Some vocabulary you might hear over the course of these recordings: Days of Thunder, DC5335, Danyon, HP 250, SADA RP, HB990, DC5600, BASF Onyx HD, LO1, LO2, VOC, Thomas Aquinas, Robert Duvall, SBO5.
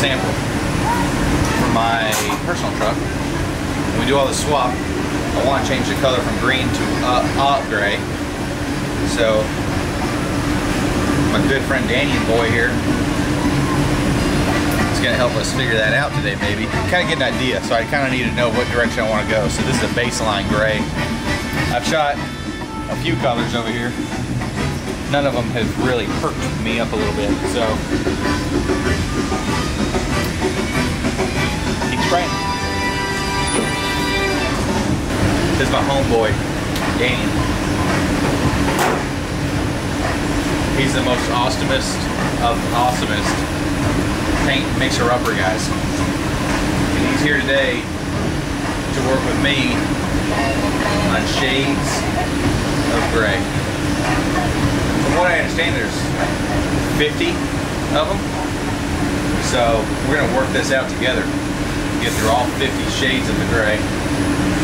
sample for my personal truck. When we do all the swap, I want to change the color from green to gray. So my good friend Danyon boy here is going to help us figure that out today, maybe. Kind of get an idea, so I kind of need to know what direction I want to go. So this is a baseline gray. I've shot a few colors over here. None of them have really perked me up a little bit, so keep spraying. This is my homeboy, Danyon. He's the most awesomest of awesomest paint mixer-upper guys. And he's here today to work with me on shades of gray. From what I understand, there's 50 of them. So we're gonna work this out together. Get through all 50 shades of the gray,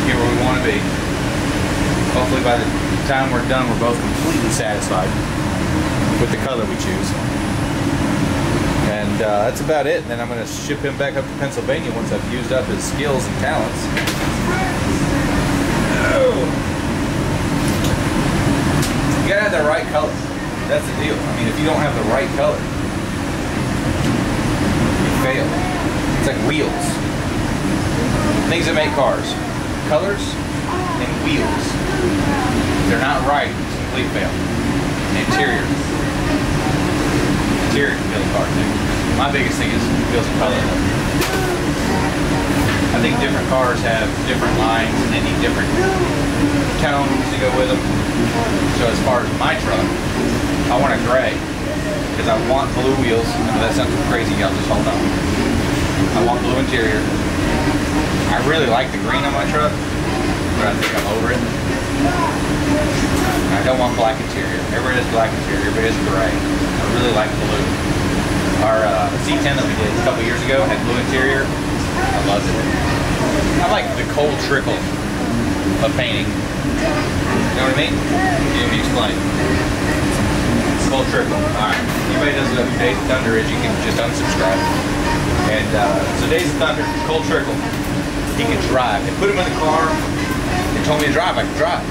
get where we wanna be. Hopefully by the time we're done, we're both completely satisfied with the color we choose. And that's about it. And then I'm gonna ship him back up to Pennsylvania once I've used up his skills and talents. Oh. You gotta have the right color. That's the deal. I mean, if you don't have the right color, you fail. It's like wheels. Things that make cars. Colors and wheels. If they're not right, it's a complete fail. Interior. Interior can build a car too. My biggest thing is builds and color. I think different cars have different lines and they need different tones to go with them. So as far as my truck, I want a gray, because I want blue wheels. If that sounds crazy, y'all just hold on. I want blue interior. I really like the green on my truck, but I think I'm over it. I don't want black interior. Everybody has black interior, but it's gray. I really like blue. Our C10 that we did a couple years ago had blue interior. I loved it. I like the cold trickle of painting. You know what I mean? Let me explain. Full trickle. Alright. Anybody doesn't know who Days of Thunder is, you can just unsubscribe. And so Days of Thunder, cold trickle. He can drive. They put him in the car and told me to drive. I could drive.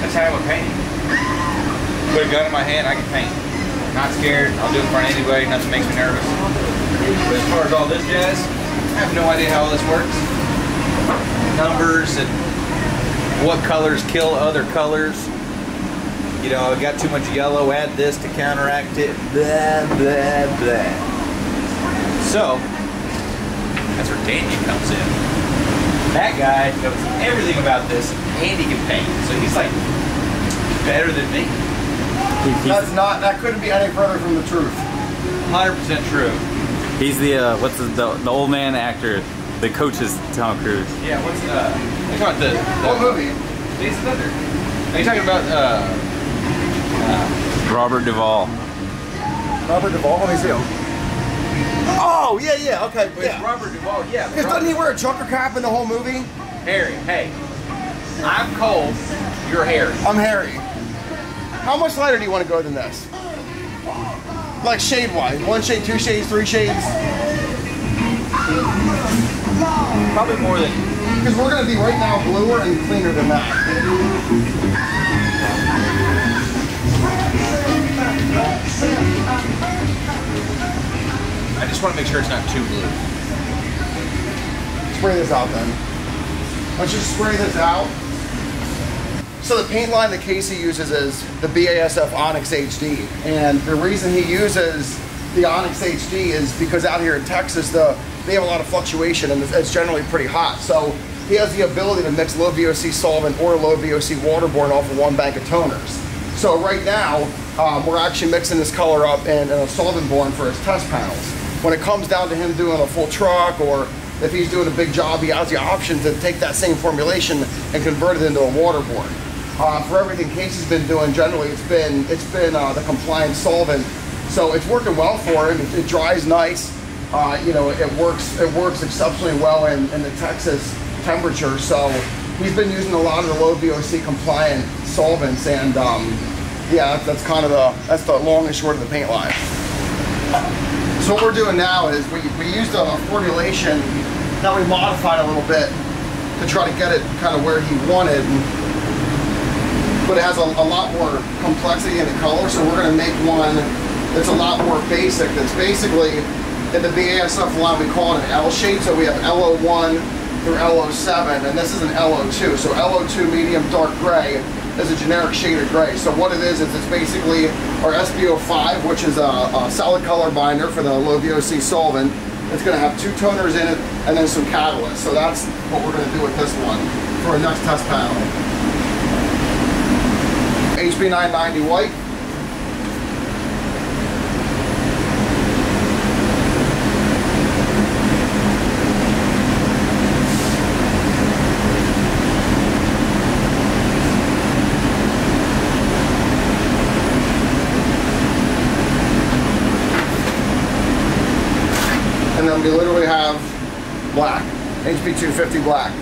That's how I would paint. Put a gun in my hand, I can paint. Not scared. I'll do it in front of anybody. Nothing makes me nervous. But as far as all this jazz, I have no idea how all this works. Numbers and what colors kill other colors. You know, I got too much yellow, add this to counteract it, blah, blah, blah. So, that's where Danyon comes in. That guy knows everything about this, and he can paint. So he's like, better than me. That's not, that couldn't be any further from the truth. 100% true. He's the, what's the old man actor that coaches Tom Cruise. Yeah, what's they call it the old movie. Days of Thunder. Are you talking about, Robert Duvall. Robert Duvall? Let me see him. Oh, yeah, yeah, okay. But yeah. It's Robert Duvall, yeah. Because doesn't he wear a trucker cap in the whole movie? Harry, hey. I'm cold, you're Harry. I'm Harry. How much lighter do you want to go than this? Like shade-wise. One shade, two shades, three shades? Probably more than... Because we're going to be right now bluer and cleaner than that. I just want to make sure it's not too blue. Spray this out then. Let's just spray this out. So the paint line that Casey uses is the BASF Onyx HD. And the reason he uses the Onyx HD is because out here in Texas, they have a lot of fluctuation and it's generally pretty hot. So he has the ability to mix low VOC solvent or low VOC waterborne off of one bank of toners. So right now, we're actually mixing this color up in a solvent borne for his test panels. When it comes down to him doing a full truck, or if he's doing a big job, he has the option to take that same formulation and convert it into a waterborne. For everything Casey's been doing, generally it's been the compliant solvent. So it's working well for him. It dries nice. You know, it works exceptionally well in the Texas temperature. So he's been using a lot of the low VOC compliant solvents, and yeah, that's kind of the long and short of the paint line. So what we're doing now is we used a formulation that we modified a little bit to try to get it kind of where he wanted, but it has a lot more complexity in the color. So we're going to make one that's a lot more basic. That's basically, in the BASF line, we call it an L shade. So we have LO1 through LO7, and this is an LO2. So LO2 medium dark gray is a generic shade of gray. So what it is it's basically our SBO5, which is a solid color binder for the low VOC solvent. It's going to have two toners in it and then some catalyst. So that's what we're going to do with this one for our next test panel. HB990 white. And then we literally have black, HP 250 black.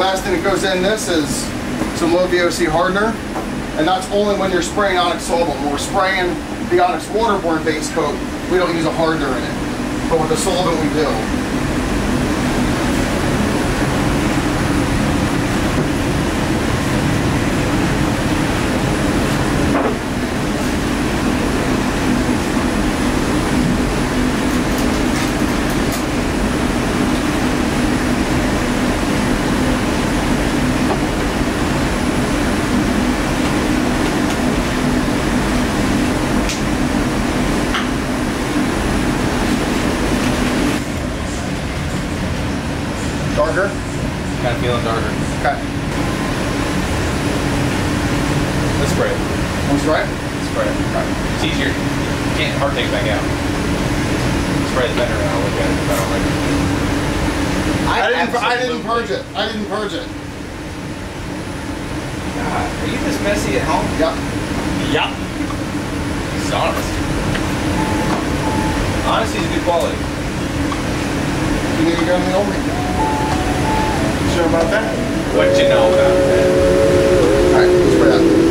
Last thing that goes in this is some low VOC hardener, and that's only when you're spraying Onyx solvent. When we're spraying the Onyx waterborne base coat, we don't use a hardener in it, but with the solvent we do. Darker? Kind of feeling darker. Okay. Let's spray it. Let's spray it? Let's spray it. Right. It's easier. You can't hard take it back out. Spray it better now. Look at it. I don't like it. I didn't purge it. I didn't purge it. God, are you this messy at home? Yup. Yup. It's honest. Honesty is good quality. You need to go in the old. Sure about that? What do you know about that? Alright, let's spray that.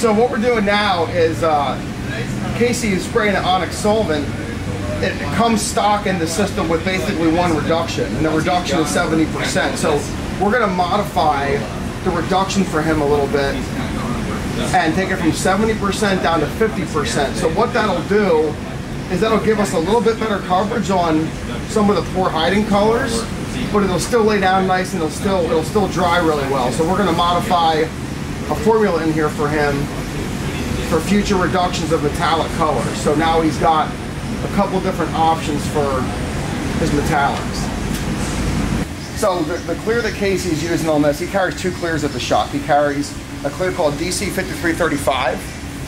So what we're doing now is Casey is spraying an Onyx solvent. It comes stock in the system with basically one reduction, and the reduction is 70%. So we're going to modify the reduction for him a little bit and take it from 70% down to 50%. So what that'll do is that'll give us a little bit better coverage on some of the poor hiding colors, but it'll still lay down nice and it'll still dry really well. So we're going to modify a formula in here for him for future reductions of metallic colors. So now he's got a couple different options for his metallics. So the clear that Casey's using on this, he carries two clears at the shop. He carries a clear called DC5335,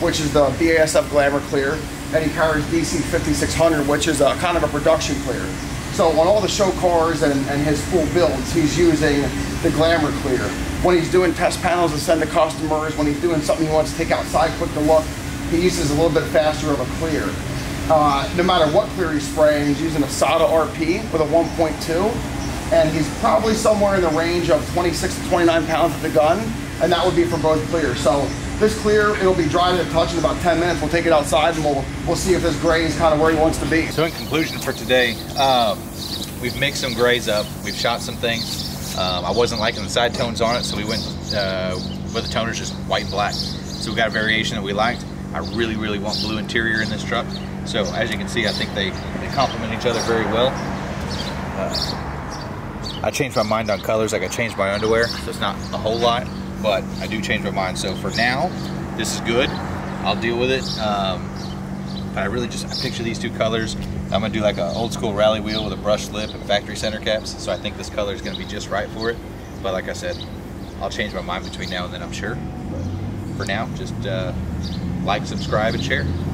which is the BASF Glamour clear, and he carries DC5600, which is a kind of a production clear. So on all the show cars and his full builds, he's using the Glamour clear. When he's doing test panels to send to customers, when he's doing something he wants to take outside quick to look, he uses a little bit faster of a clear. No matter what clear he's spraying, he's using a SADA RP with a 1.2, and he's probably somewhere in the range of 26 to 29 pounds at the gun, and that would be for both clears. So This clear, it'll be dry to the touch in about 10 minutes. We'll take it outside and we'll see if this gray is kind of where he wants to be. So in conclusion for today, we've mixed some grays up. We've shot some things. I wasn't liking the side tones on it, so we went with the toners just white and black. So we got a variation that we liked. I really, really want blue interior in this truck. So as you can see, I think they complement each other very well. I changed my mind on colors like I changed my underwear, so it's not a whole lot, but I do change my mind. So for now, this is good. I'll deal with it. But I really just, I picture these two colors. I'm gonna do like an old school rally wheel with a brush lip and factory center caps. So I think this color is gonna be just right for it. But like I said, I'll change my mind between now and then, I'm sure. But for now, just like, subscribe, and share.